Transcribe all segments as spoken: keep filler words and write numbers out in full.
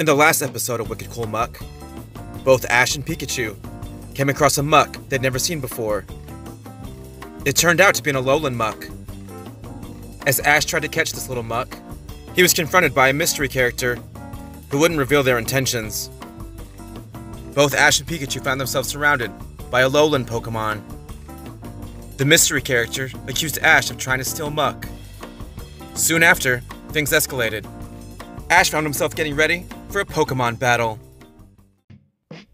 In the last episode of Wicked Cool Muk, both Ash and Pikachu came across a Muk they'd never seen before. It turned out to be an Alolan Muk. As Ash tried to catch this little Muk, he was confronted by a mystery character who wouldn't reveal their intentions. Both Ash and Pikachu found themselves surrounded by Alolan Pokemon. The mystery character accused Ash of trying to steal Muk. Soon after, things escalated. Ash found himself getting ready for a Pokemon battle.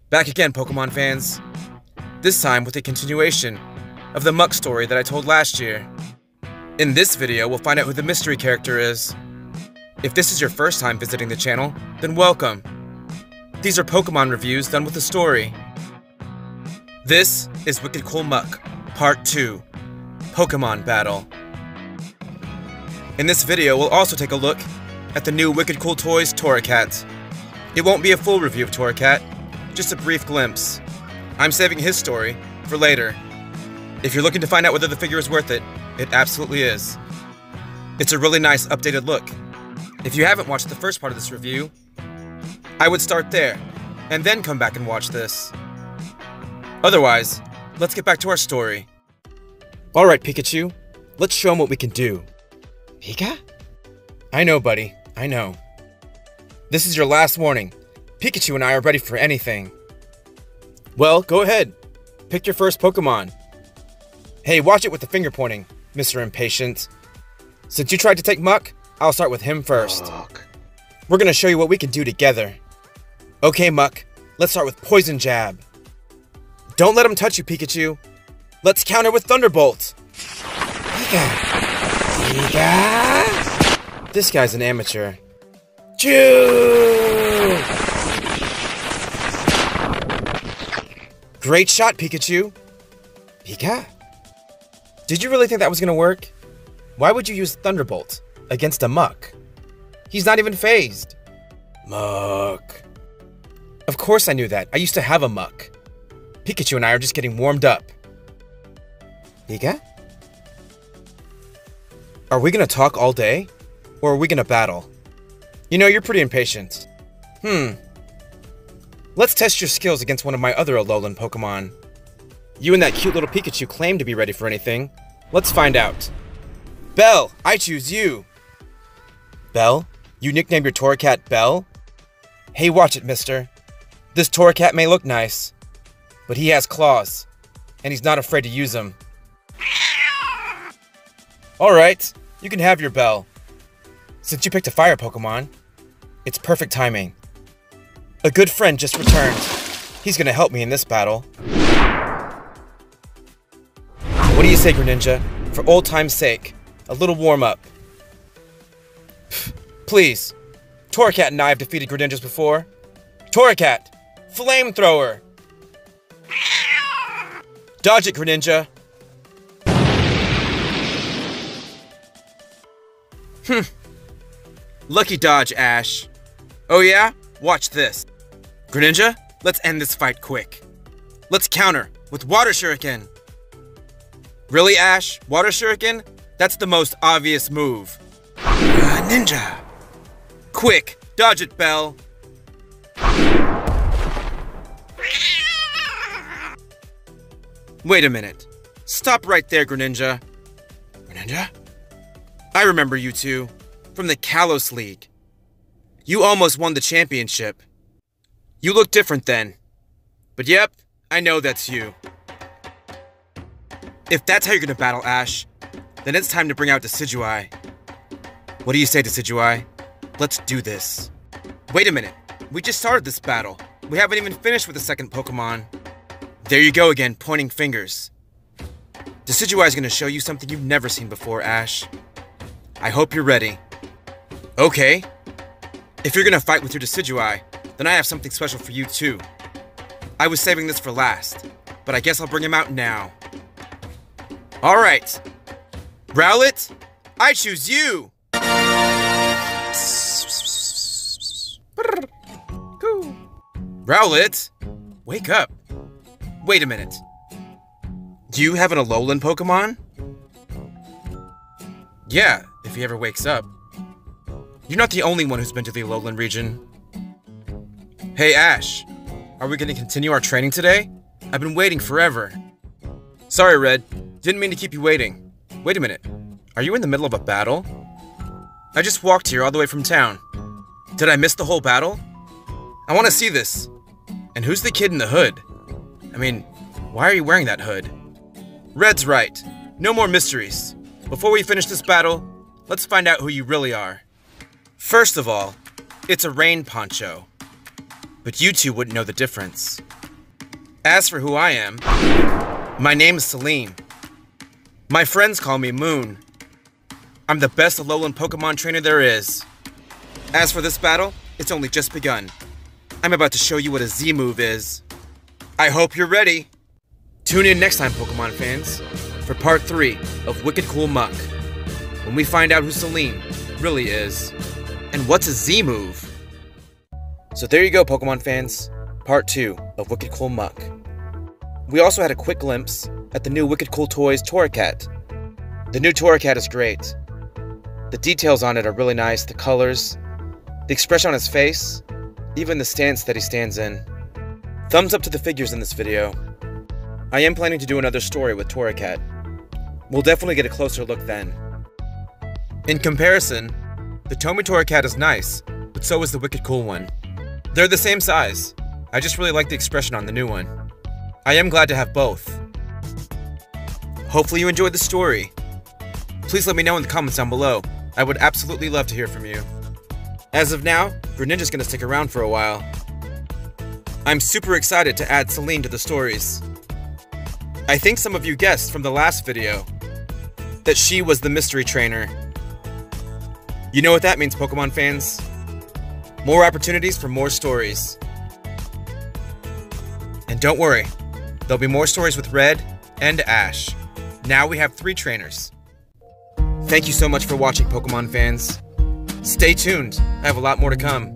Back again, Pokemon fans. This time with a continuation of the Muk story that I told last year. In this video, we'll find out who the mystery character is. If this is your first time visiting the channel, then welcome. These are Pokemon reviews done with a story. This is Wicked Cool Muk, Part two, Pokemon Battle. In this video, we'll also take a look at the new Wicked Cool Toys Torracat. It won't be a full review of Torracat, just a brief glimpse. I'm saving his story for later. If you're looking to find out whether the figure is worth it, it absolutely is. It's a really nice updated look. If you haven't watched the first part of this review, I would start there, and then come back and watch this. Otherwise, let's get back to our story. Alright Pikachu, let's show him what we can do. Pika? I know, buddy. I know. This is your last warning. Pikachu and I are ready for anything. Well, go ahead. Pick your first Pokemon. Hey, watch it with the finger pointing, Mister Impatient. Since you tried to take Muk, I'll start with him first. Muk. We're gonna show you what we can do together. Okay, Muk. Let's start with Poison Jab. Don't let him touch you, Pikachu. Let's counter with Thunderbolt. Pika. Pika. This guy's an amateur. Chew! Great shot, Pikachu. Pika? Did you really think that was gonna work? Why would you use Thunderbolt against a Muk? He's not even phased. Muk. Of course I knew that. I used to have a Muk. Pikachu and I are just getting warmed up. Pika? Are we gonna talk all day? Or are we gonna battle? You know, you're pretty impatient. Hmm. Let's test your skills against one of my other Alolan Pokemon. You and that cute little Pikachu claim to be ready for anything. Let's find out. Bell, I choose you! Bell? You nicknamed your Torracat Bell? Hey, watch it, mister. This Torracat may look nice, but he has claws, and he's not afraid to use them. Alright, you can have your Bell. Since you picked a fire Pokemon, it's perfect timing. A good friend just returned. He's gonna help me in this battle. What do you say, Greninja? For old time's sake, a little warm-up. Please. Torracat and I have defeated Greninjas before. Torracat! Flamethrower! Dodge it, Greninja! Hmm. Lucky dodge, Ash. Oh yeah? Watch this. Greninja, let's end this fight quick. Let's counter with Water Shuriken. Really, Ash? Water Shuriken? That's the most obvious move. Uh, ninja. Quick, dodge it, Bell. Wait a minute. Stop right there, Greninja. Greninja? I remember you two. From the Kalos League. You almost won the championship. You look different then. But yep, I know that's you. If that's how you're gonna battle Ash, then it's time to bring out Decidueye. What do you say, Decidueye? Let's do this. Wait a minute, we just started this battle. We haven't even finished with the second Pokemon. There you go again, pointing fingers. Decidueye's gonna show you something you've never seen before, Ash. I hope you're ready. Okay. If you're gonna fight with your Decidueye, then I have something special for you too. I was saving this for last, but I guess I'll bring him out now. Alright. Rowlet, I choose you! Rowlet, wake up. Wait a minute. Do you have an Alolan Pokemon? Yeah, if he ever wakes up. You're not the only one who's been to the Alolan region. Hey Ash, are we going to continue our training today? I've been waiting forever. Sorry Red, didn't mean to keep you waiting. Wait a minute, are you in the middle of a battle? I just walked here all the way from town. Did I miss the whole battle? I want to see this. And who's the kid in the hood? I mean, why are you wearing that hood? Red's right, no more mysteries. Before we finish this battle, let's find out who you really are. First of all, it's a rain poncho. But you two wouldn't know the difference. As for who I am, my name is Selene. My friends call me Moon. I'm the best Alolan Pokemon trainer there is. As for this battle, it's only just begun. I'm about to show you what a Z-move is. I hope you're ready. Tune in next time, Pokemon fans, for part three of Wicked Cool Muk, when we find out who Selene really is, and what's a Z-move. So there you go, Pokemon fans, part two of Wicked Cool Muk. We also had a quick glimpse at the new Wicked Cool Toys Torracat. The new Torracat is great. The details on it are really nice, the colors, the expression on his face, even the stance that he stands in. Thumbs up to the figures in this video. I am planning to do another story with Torracat. We'll definitely get a closer look then. In comparison, the Tomy Torracat is nice, but so is the Wicked Cool one. They're the same size. I just really like the expression on the new one. I am glad to have both. Hopefully you enjoyed the story. Please let me know in the comments down below. I would absolutely love to hear from you. As of now, Greninja's gonna stick around for a while. I'm super excited to add Selene to the stories. I think some of you guessed from the last video that she was the mystery trainer. You know what that means, Pokemon fans. More opportunities for more stories. And don't worry, there'll be more stories with Red and Ash. Now we have three trainers. Thank you so much for watching, Pokemon fans. Stay tuned, I have a lot more to come.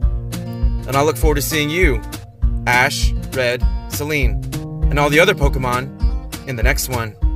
And I look forward to seeing you, Ash, Red, Selene, and all the other Pokemon in the next one.